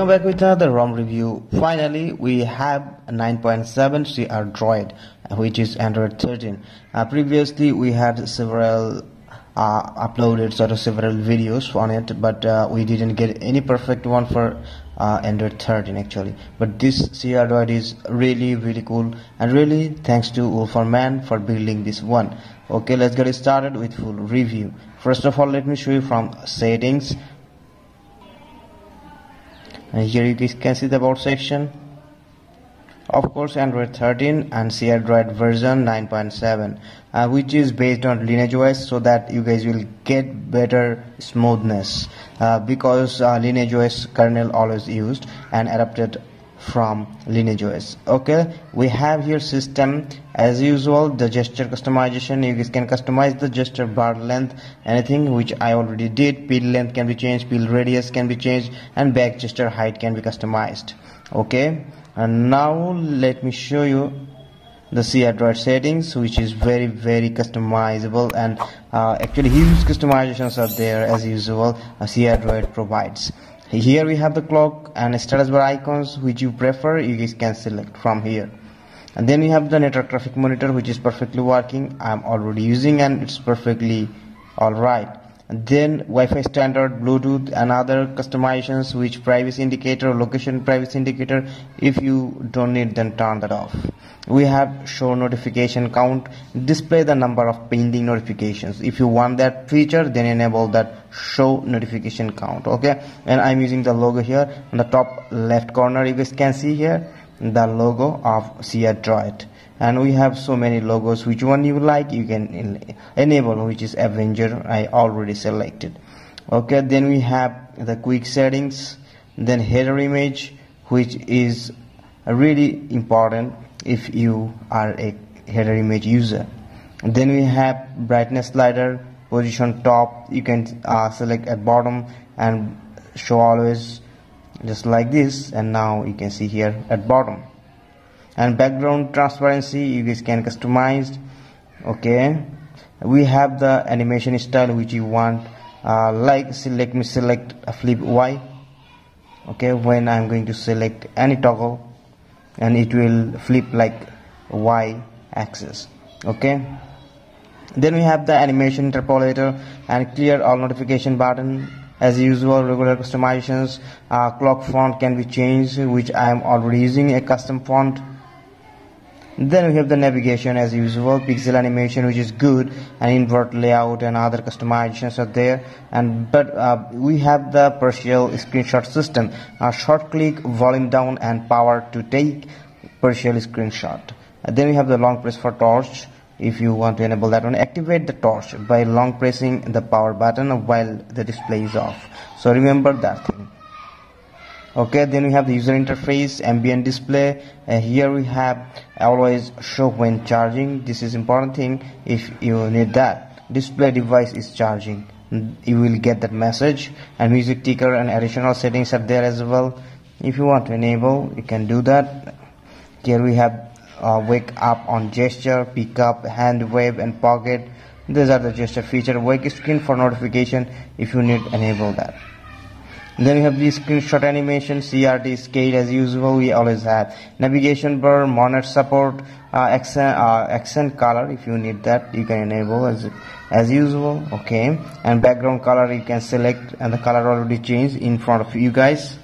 Welcome back with another ROM review. Finally, we have a 9.7 crDroid, which is Android 13. Previously, we had several uploaded several videos on it, but we didn't get any perfect one for Android 13 actually. But this crDroid is really cool, and really thanks to WolfAurMan for building this one. Okay, let's get started with full review. First of all, let me show you from settings. And here you can see the about section. Of course, Android 13 and crDroid version 9.7, which is based on LineageOS, so that you guys will get better smoothness because LineageOS kernel always used and adapted from LineageOS. Okay, we have here system as usual, the gesture customization. You guys can customize the gesture bar length, anything which I already did. Pill length can be changed, pill radius can be changed, and back gesture height can be customized. Okay, and now let me show you the crDroid settings, which is very customizable, and actually huge customizations are there as usual crDroid provides. Here we have the clock and status bar icons, which you prefer, you guys can select from here. And then we have the network traffic monitor, which is perfectly working. I'm already using and it's perfectly alright. And then Wi-Fi standard, Bluetooth and other customizations, which privacy indicator, location privacy indicator. If you don't need, then turn that off. We have show notification count, display the number of pending notifications. If you want that feature, then enable that show notification count. Okay, and I'm using the logo here on the top left corner. You guys can see here the logo of crDroid, and we have so many logos. Which one you like, you can enable, which is Avenger. I already selected. Okay, then we have the quick settings, then header image, which is really important if you are a header image user. Then we have brightness slider, position top. You can select at bottom and show always, just like this. And now you can see here at bottom. And background transparency, you guys can customize. Okay, we have the animation style which you want, like select me select a flip Y. Okay, when I'm going to select any toggle, and it will flip like Y axis. Okay, then we have the animation interpolator and clear all notification button as usual. Regular customizations, clock font can be changed, which I am already using a custom font. Then we have the navigation as usual, pixel animation, which is good, and invert layout and other customizations are there. And but we have the partial screenshot system, short click, volume down and power to take partial screenshot. And then we have the long press for torch. If you want to enable that one, activate the torch by long pressing the power button while the display is off, so remember that thing. Okay, then we have the user interface, ambient display. Here we have always show when charging. This is important thing, if you need that. Display device is charging, you will get that message. And music ticker and additional settings are there as well. If you want to enable, you can do that. Here we have wake up on gesture, pick up, hand wave and pocket. These are the gesture feature. Wake screen for notification, if you need, enable that. Then we have the screenshot animation, CRT scale as usual, we always have. Navigation bar, monitor support, accent color, if you need that, you can enable as usual. Okay, and background color you can select, and the color already changed in front of you guys.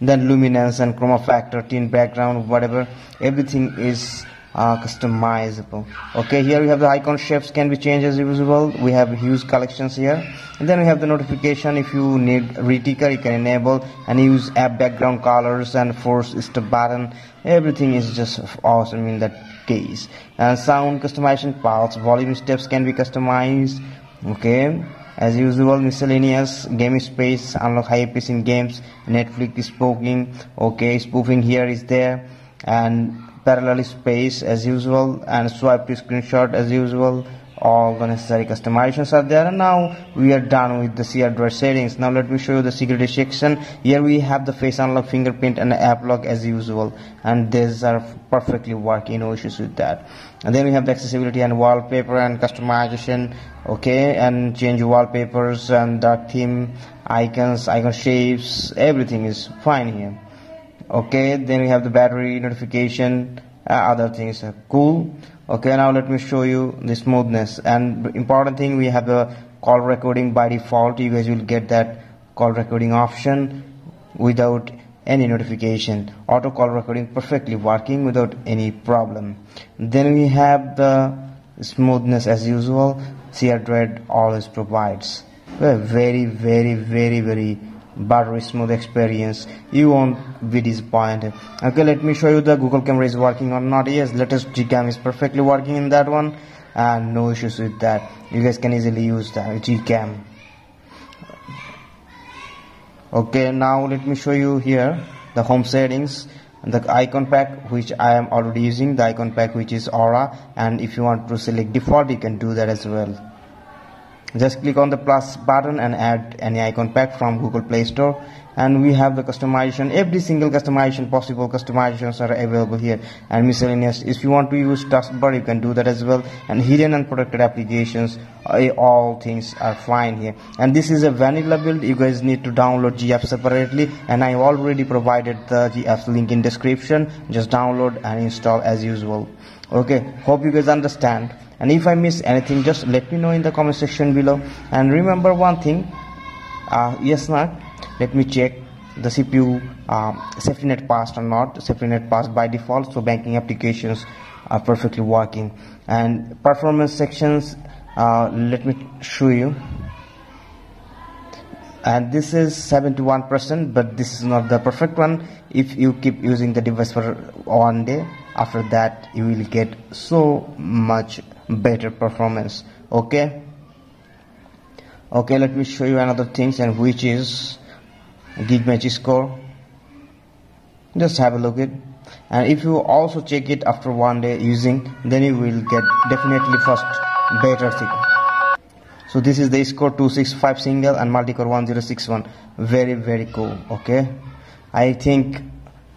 Then luminance and chroma factor, tint background, whatever, everything is customizable. Okay, here we have the icon shapes can be changed as usual. We have huge collections here. And then we have the notification. If you need reticker, you can enable and use app background colors and force stop button. Everything is just awesome in that case. And sound customization paths, volume steps can be customized. Okay, as usual, miscellaneous, game space, unlock high piece in games, Netflix spoofing. Okay, spoofing here is there, and parallel space as usual, and swipe to screenshot as usual. all the necessary customizations are there, and now we are done with the crDroid settings. Now let me show you the security section. Here we have the face unlock, fingerprint and app lock as usual, and these are perfectly working, no issues with that. And then we have the accessibility and wallpaper and customization, okay, and change wallpapers and the theme, icons, icon shapes, everything is fine here. Okay, then we have the battery, notification, other things are cool. Okay, now let me show you the smoothness, and important thing, we have the call recording. By default you guys will get that call recording option without any notification. Auto call recording perfectly working without any problem. Then we have the smoothness as usual. crDroid always provides a very buttery smooth experience. You won't be disappointed. Okay, let me show you the Google camera is working or not. Yes, latest Gcam is perfectly working in that one, and no issues with that. You guys can easily use that Gcam. Okay, now let me show you here the home settings, the icon pack which I am already using, the icon pack which is Aura, and if you want to select default you can do that as well. Just click on the plus button and add any icon pack from Google Play Store. And we have the customization, every single customization, possible customizations are available here. And miscellaneous, if you want to use taskbar you can do that as well. And hidden and protected applications, all things are fine here. And this is a vanilla build, you guys need to download GF separately, and I already provided the GF link in description. Just download and install as usual. Okay, hope you guys understand, and if I miss anything just let me know in the comment section below. And remember one thing, let me check the CPU safety net passed or not. Safety net passed by default, so banking applications are perfectly working. And performance sections, let me show you, and this is 71%, but this is not the perfect one. If you keep using the device for one day, after that you will get so much better performance. Okay, let me show you another things, and which is Geekbench score. Just have a look at it, and if you also check it after one day using, then you will get definitely first better thing. So this is the score 265 single and multi-core 1061. Very cool. Okay, I think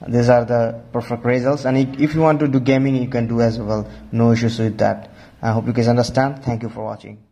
these are the perfect results, and if you want to do gaming you can do as well, no issues with that. I hope you guys understand. Thank you for watching.